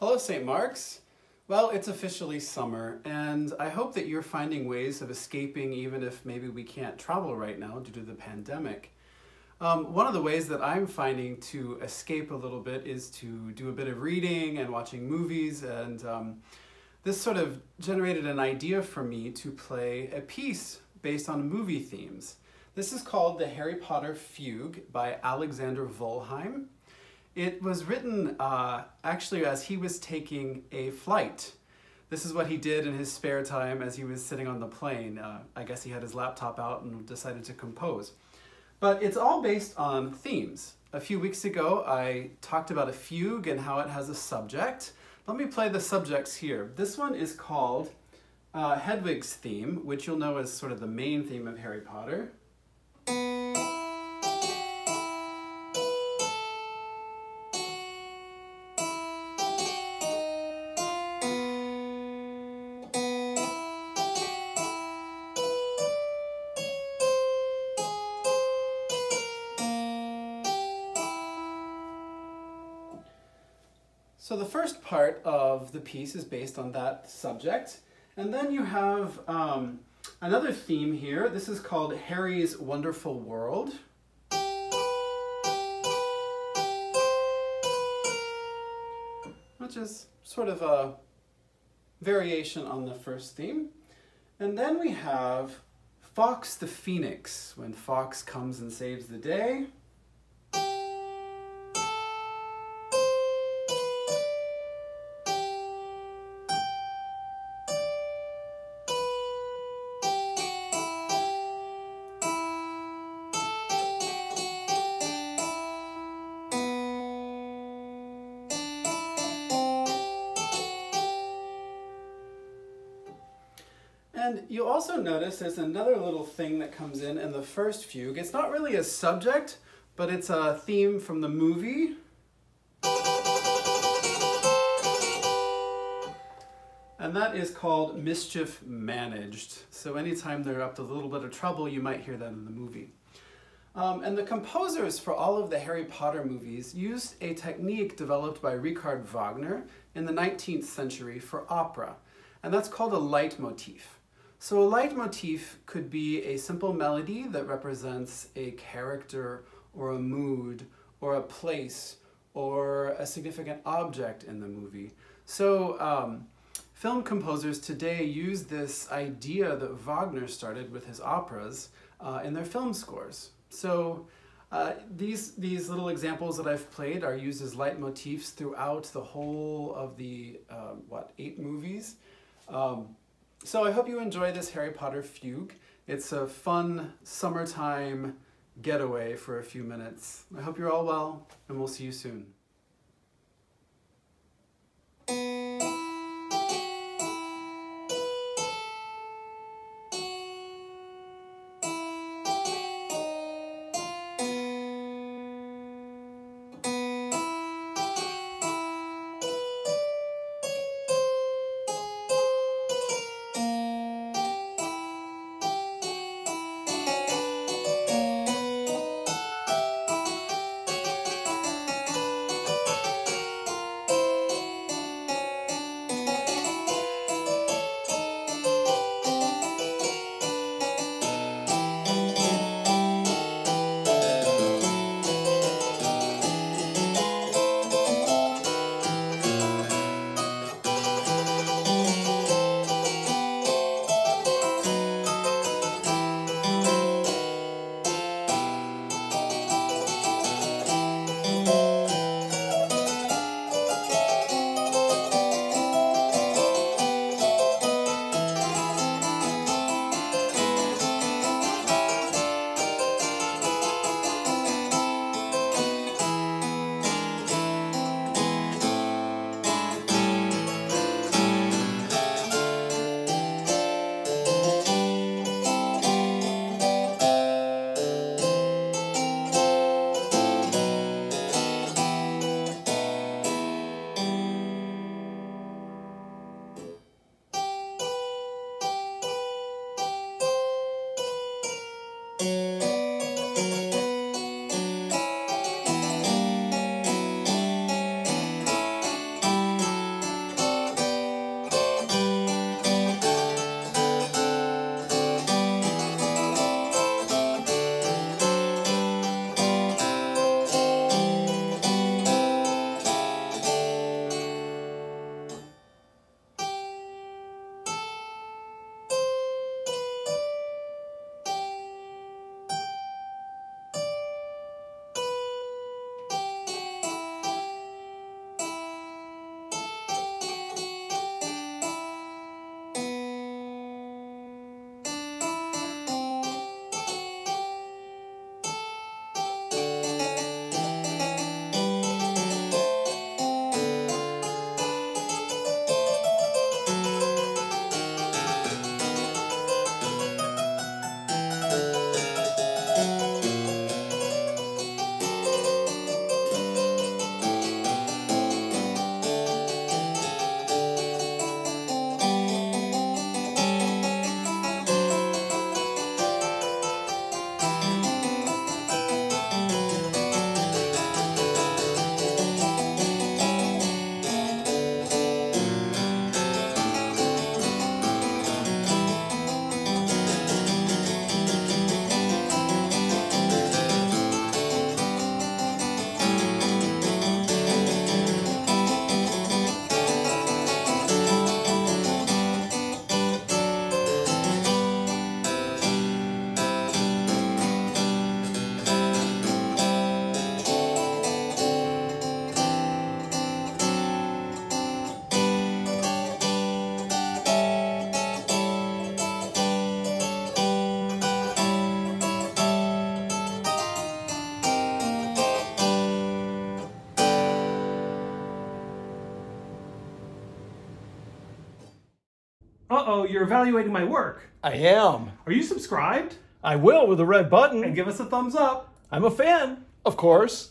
Hello, St. Mark's. Well, it's officially summer, and I hope that you're finding ways of escaping even if maybe we can't travel right now due to the pandemic. One of the ways that I'm finding to escape a little bit is to do a bit of reading and watching movies, and this sort of generated an idea for me to play a piece based on movie themes. This is called The Harry Potter Fugue by Alexander Wollheim. It was written actually as he was taking a flight. This is what he did in his spare time as he was sitting on the plane. I guess he had his laptop out and decided to compose. But it's all based on themes. A few weeks ago, I talked about a fugue and how it has a subject. Let me play the subjects here. This one is called Hedwig's Theme, which you'll know is sort of the main theme of Harry Potter. So the first part of the piece is based on that subject. And then you have another theme here. This is called Harry's Wonderful World. Which is sort of a variation on the first theme. And then we have Fawkes the Phoenix, when Fawkes comes and saves the day. And you'll also notice there's another little thing that comes in the first fugue. It's not really a subject, but it's a theme from the movie. And that is called Mischief Managed. So anytime they're up to a little bit of trouble, you might hear that in the movie. And the composers for all of the Harry Potter movies used a technique developed by Richard Wagner in the 19th century for opera. And that's called a leitmotif. So a leitmotif could be a simple melody that represents a character or a mood or a place or a significant object in the movie. So film composers today use this idea that Wagner started with his operas in their film scores. So these little examples that I've played are used as leitmotifs throughout the whole of the, 8 movies? So I hope you enjoy this Harry Potter fugue. It's a fun summertime getaway for a few minutes. I hope you're all well, and we'll see you soon. Uh-oh, you're evaluating my work. I am. Are you subscribed? I will with a red button. And give us a thumbs up. I'm a fan, of course.